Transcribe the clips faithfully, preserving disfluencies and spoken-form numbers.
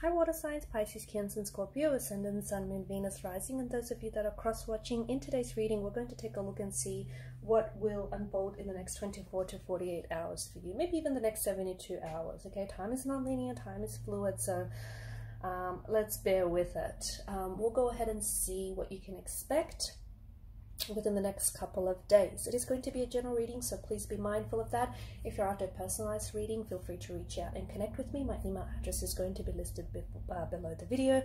Hi Water Signs, Pisces, Cancer, and Scorpio, Ascendant, Sun, Moon, Venus, Rising, and those of you that are cross-watching, in today's reading we're going to take a look and see what will unfold in the next twenty-four to forty-eight hours for you, maybe even the next seventy-two hours, okay? Time is not linear, time is fluid, so um, let's bear with it. Um, we'll go ahead and see what you can expect within the next couple of days. It is going to be a general reading, so please be mindful of that. If you're after a personalized reading, feel free to reach out and connect with me. My email address is going to be listed be uh, below the video.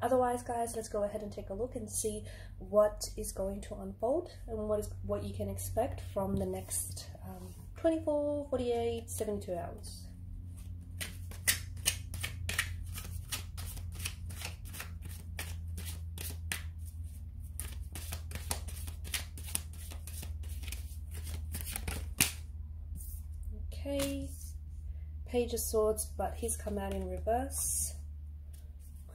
Otherwise, guys, let's go ahead and take a look and see what is going to unfold and what is what you can expect from the next um, twenty-four, forty-eight, seventy-two hours. Okay, Page of Swords, but he's come out in reverse.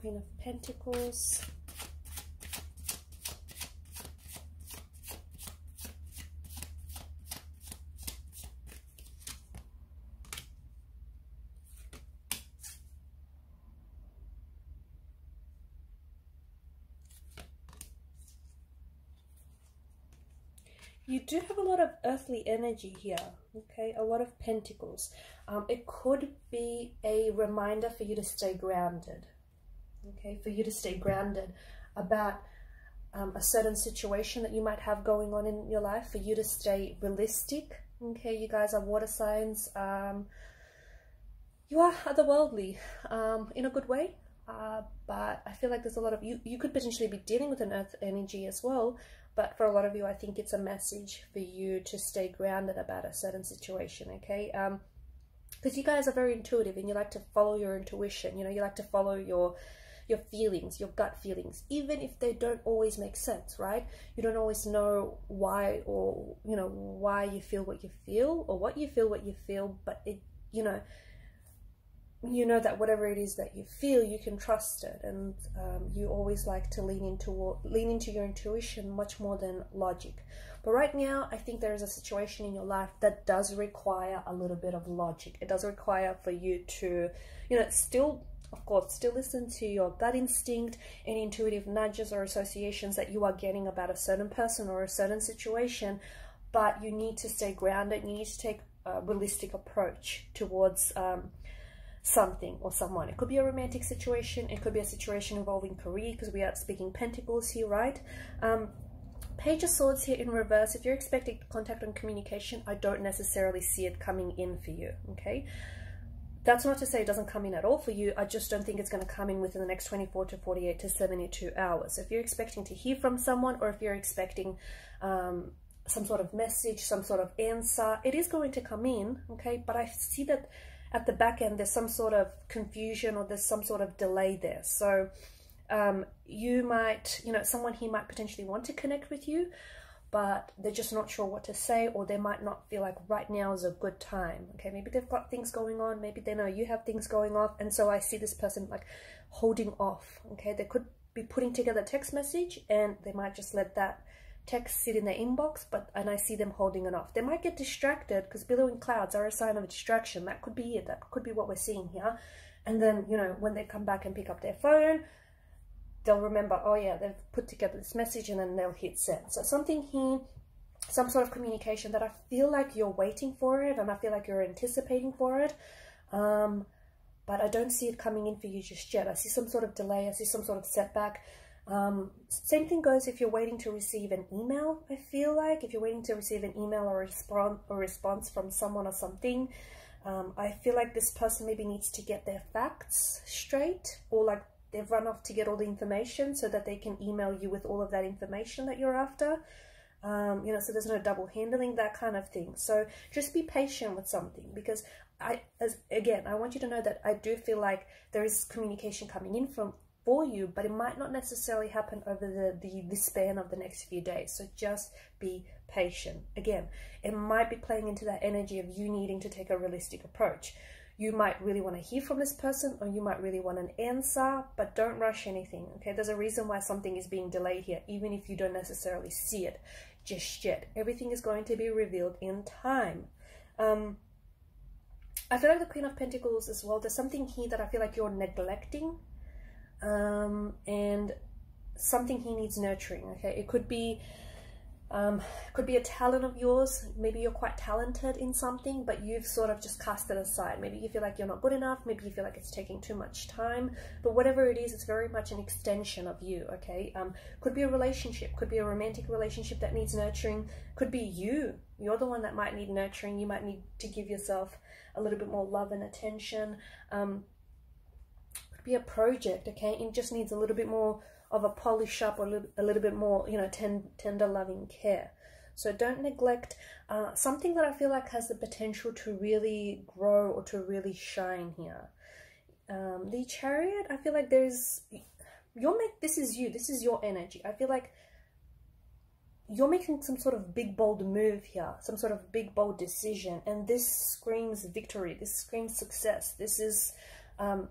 Queen of Pentacles. You do have a lot of earthly energy here, okay? A lot of pentacles. Um, it could be a reminder for you to stay grounded, okay? For you to stay grounded about um, a certain situation that you might have going on in your life, for you to stay realistic, okay? You guys are water signs. Um, you are otherworldly um, in a good way, uh, but I feel like there's a lot of... You, you could potentially be dealing with an earth energy as well, but for a lot of you, I think it's a message for you to stay grounded about a certain situation, okay? Um, because you guys are very intuitive and you like to follow your intuition, you know, you like to follow your your feelings, your gut feelings, even if they don't always make sense, right? You don't always know why or, you know, why you feel what you feel or what you feel what you feel, but it, you know, you know that whatever it is that you feel, you can trust it, and um, you always like to lean into lean into your intuition much more than logic. But right now, I think there is a situation in your life that does require a little bit of logic. It does require for you to, you know, still, of course, still listen to your gut instinct and intuitive nudges or associations that you are getting about a certain person or a certain situation, but you need to stay grounded. You need to take a realistic approach towards um, something or someone. It could be a romantic situation, it could be a situation involving career, because we are speaking pentacles here, right? um Page of Swords here in reverse. If you're expecting contact and communication, I don't necessarily see it coming in for you, okay? That's not to say it doesn't come in at all for you. I just don't think it's going to come in within the next twenty-four to forty-eight to seventy-two hours. So if you're expecting to hear from someone, or if you're expecting um some sort of message, some sort of answer, it is going to come in, okay? But I see that at the back end, there's some sort of confusion, or there's some sort of delay there. So um, you might, you know, someone here might potentially want to connect with you, but they're just not sure what to say, or they might not feel like right now is a good time. Okay, maybe they've got things going on, maybe they know you have things going on, and so I see this person like holding off. Okay, they could be putting together a text message, and they might just let that text sit in their inbox, but and I see them holding it off. They might get distracted, because billowing clouds are a sign of a distraction. That could be it. That could be what we're seeing here. And then, you know, when they come back and pick up their phone, they'll remember, oh yeah, they've put together this message, and then they'll hit send. So something here, some sort of communication that I feel like you're waiting for it, and I feel like you're anticipating for it. Um, but I don't see it coming in for you just yet. I see some sort of delay. I see some sort of setback. Um, same thing goes if you're waiting to receive an email. I feel like if you're waiting to receive an email or a response or response from someone or something, um, I feel like this person maybe needs to get their facts straight, or like they've run off to get all the information so that they can email you with all of that information that you're after. Um, you know, so there's no double handling, that kind of thing. So just be patient with something, because I, as again, I want you to know that I do feel like there is communication coming in from for you, but it might not necessarily happen over the, the the span of the next few days. So just be patient. Again, it might be playing into that energy of you needing to take a realistic approach. You might really want to hear from this person, or you might really want an answer, but don't rush anything, okay? There's a reason why something is being delayed here, even if you don't necessarily see it just yet. Everything is going to be revealed in time. um I feel like the Queen of Pentacles as well, there's something here that I feel like you're neglecting, um, and something he needs nurturing. Okay, it could be um, could be a talent of yours. Maybe you're quite talented in something, but you've sort of just cast it aside. Maybe you feel like you're not good enough. Maybe you feel like it's taking too much time. But whatever it is, it's very much an extension of you. Okay, um, could be a relationship, could be a romantic relationship that needs nurturing. Could be you. You're the one that might need nurturing. You might need to give yourself a little bit more love and attention. Um, could be a project. Okay, it just needs a little bit more of a polish up, or a little, a little bit more, you know, ten, tender loving care. So don't neglect uh, something that I feel like has the potential to really grow or to really shine here. Um, the Chariot, I feel like there's, you're make, this is you, this is your energy. I feel like you're making some sort of big, bold move here, some sort of big, bold decision. And this screams victory, this screams success. This is, um,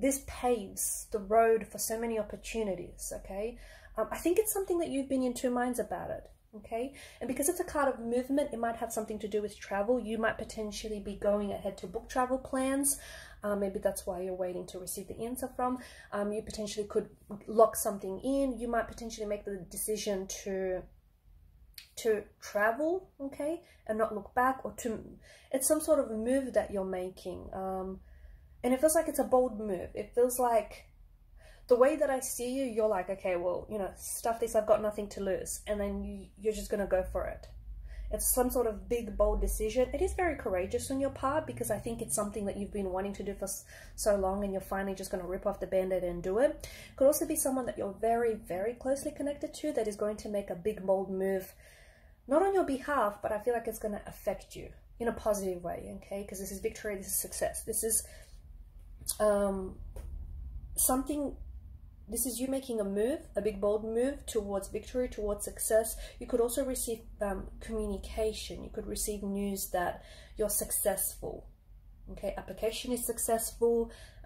this paves the road for so many opportunities, okay? Um, I think it's something that you've been in two minds about it, okay? And because it's a card of movement, it might have something to do with travel. You might potentially be going ahead to book travel plans. Uh, maybe that's why you're waiting to receive the answer from. Um, you potentially could lock something in. You might potentially make the decision to... to travel, okay? And not look back, or to... It's some sort of move that you're making. Um... And it feels like it's a bold move. It feels like the way that I see you, you're like, okay, well, you know, stuff this, I've got nothing to lose. And then you, you're just going to go for it. It's some sort of big, bold decision. It is very courageous on your part, because I think it's something that you've been wanting to do for so long, and you're finally just going to rip off the band-aid and do it. Could also be someone that you're very, very closely connected to that is going to make a big, bold move, not on your behalf, but I feel like it's going to affect you in a positive way, okay? Because this is victory, this is success. This is... um something this is you making a move, a big bold move towards victory, towards success. You could also receive um communication. You could receive news that you're successful, okay? Application is successful,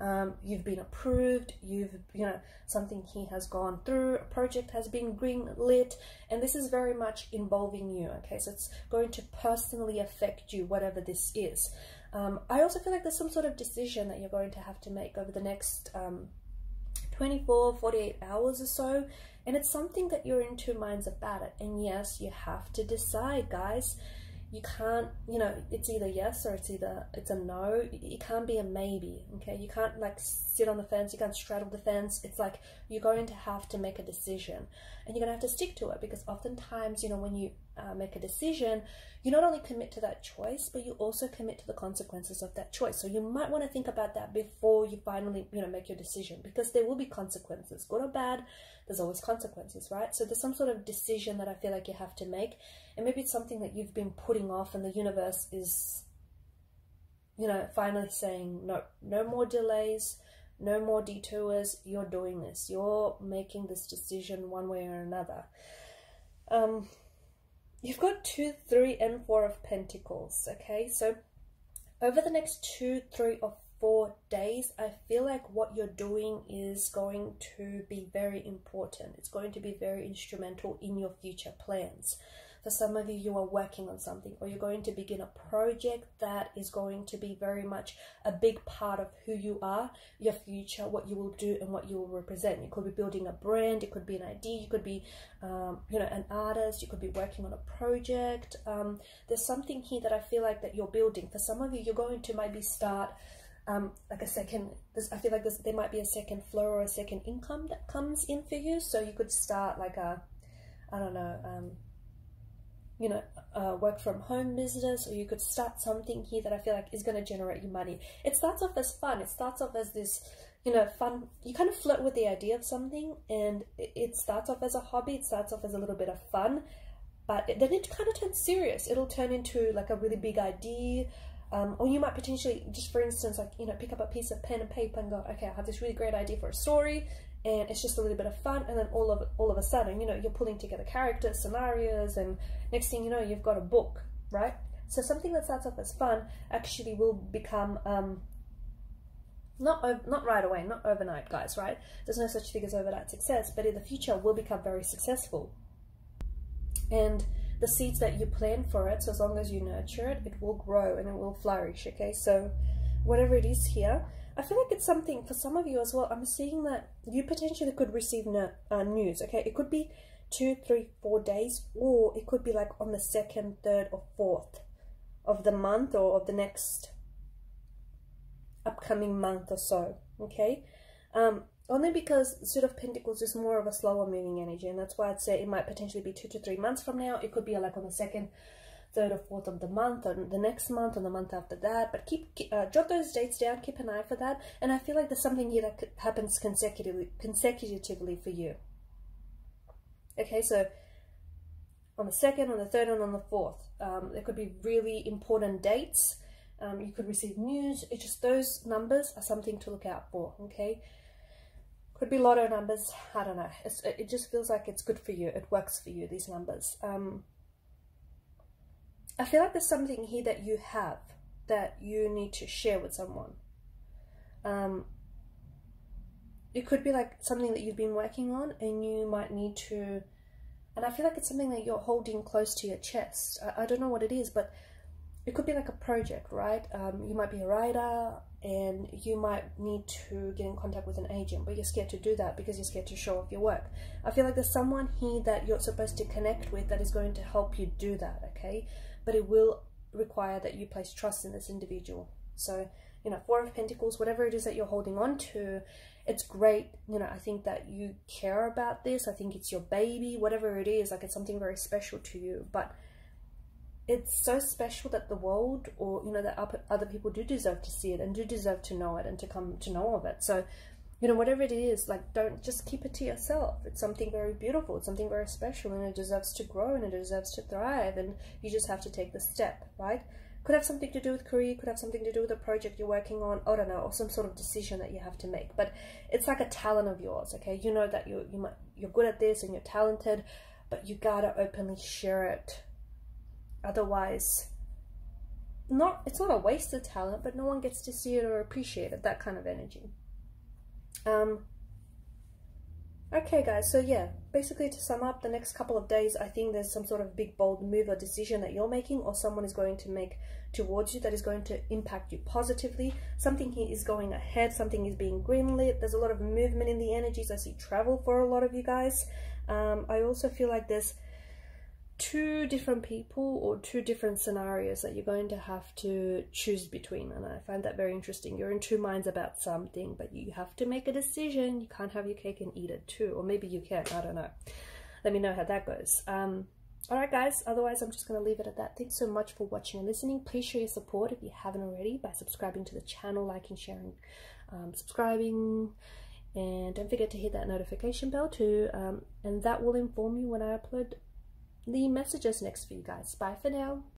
um you've been approved, you've you know something he has gone through, a project has been green lit, and this is very much involving you, okay? So it's going to personally affect you, whatever this is. Um, I also feel like there's some sort of decision that you're going to have to make over the next um, twenty-four, forty-eight hours or so. And it's something that you're in two minds about it. And yes, you have to decide, guys. You can't, you know, it's either yes or it's either, it's a no. It can't be a maybe, okay? You can't like sit on the fence. You can't straddle the fence. It's like you're going to have to make a decision, and you're going to have to stick to it, because oftentimes, you know, when you uh, make a decision, you not only commit to that choice, but you also commit to the consequences of that choice. So you might want to think about that before you finally, you know, make your decision, because there will be consequences, good or bad. There's always consequences, right? So there's some sort of decision that I feel like you have to make, and maybe it's something that you've been putting off, and the universe is, you know, finally saying, no, no more delays, no more detours. You're doing this. You're making this decision one way or another. Um, you've got two, three, and four of Pentacles, okay? So over the next two, three, or four days, I feel like what you're doing is going to be very important. It's going to be very instrumental in your future plans. For some of you, you are working on something, or you're going to begin a project that is going to be very much a big part of who you are, your future, what you will do and what you will represent. You could be building a brand, it could be an idea, you could be, um, you know, an artist, you could be working on a project. Um, there's something here that I feel like that you're building. For some of you, you're going to maybe start um, like a second, I feel like this, there might be a second flow or a second income that comes in for you. So you could start like a, I don't know, um, you know, uh, work from home business, or you could start something here that I feel like is going to generate you money. It starts off as fun. It starts off as this, you know, fun. You kind of flirt with the idea of something, and it starts off as a hobby. It starts off as a little bit of fun, but then it kind of turns serious. It'll turn into like a really big idea. Um, or you might potentially just, for instance, like, you know, pick up a piece of pen and paper and go, okay, I have this really great idea for a story. And it's just a little bit of fun, and then all of all of a sudden, you know, you're pulling together characters, scenarios, and next thing you know, you've got a book, right? So something that starts off as fun actually will become um, not not right away, not overnight, guys, right? There's no such thing as overnight success, but in the future, will become very successful. And the seeds that you plant for it, so as long as you nurture it, it will grow and it will flourish. Okay, so whatever it is here, I feel like it's something for some of you as well. I'm seeing that you potentially could receive no, uh, news, okay? It could be two, three, four days, or it could be like on the second, third, or fourth of the month, or of the next upcoming month or so, okay? Um, only because Suit of Pentacles is more of a slower moving energy, and that's why I'd say it might potentially be two to three months from now. It could be like on the second, third or fourth of the month, or the next month, or the month after that. But keep uh, jot those dates down, keep an eye for that, and I feel like there's something here that happens consecutively consecutively for you, okay? So on the second, on the third, and on the fourth, um, there could be really important dates. Um, you could receive news. It's just those numbers are something to look out for, okay? Could be lotto numbers, I don't know. It's, it just feels like it's good for you, it works for you, these numbers. um I feel like there's something here that you have that you need to share with someone. Um, it could be like something that you've been working on, and you might need to, and I feel like it's something that you're holding close to your chest. I, I don't know what it is, but it could be like a project, right? Um, you might be a writer, and you might need to get in contact with an agent, but you're scared to do that because you're scared to show off your work. I feel like there's someone here that you're supposed to connect with that is going to help you do that, okay? But it will require that you place trust in this individual. So, you know, Four of Pentacles, whatever it is that you're holding on to, it's great. You know, I think that you care about this. I think it's your baby, whatever it is, like it's something very special to you. But it's so special that the world, or, you know, that other people do deserve to see it, and do deserve to know it, and to come to know of it. So, you know, whatever it is, like, don't just keep it to yourself. It's something very beautiful. It's something very special, and it deserves to grow, and it deserves to thrive, and you just have to take the step, right? Could have something to do with career, could have something to do with a project you're working on, I don't know, or some sort of decision that you have to make. But it's like a talent of yours, okay? You know that you, you might, you're good at this, and you're talented, but you gotta openly share it. Otherwise, not it's not a waste of talent, but no one gets to see it or appreciate it, that kind of energy. Um okay guys, so yeah, basically to sum up, the next couple of days, I think there's some sort of big bold move or decision that you're making, or someone is going to make towards you, that is going to impact you positively. Something here is going ahead, something is being greenlit. There's a lot of movement in the energies. I see travel for a lot of you guys. um I also feel like there's two different people, or two different scenarios that you're going to have to choose between, and I find that very interesting. You're in two minds about something, but you have to make a decision. You can't have your cake and eat it too, or maybe you can, I don't know. Let me know how that goes. Um all right guys, otherwise I'm just going to leave it at that. Thanks so much for watching and listening. Please show your support if you haven't already by subscribing to the channel, liking, sharing, um subscribing, and don't forget to hit that notification bell too, um and that will inform you when I upload the messages next for you guys. Bye for now.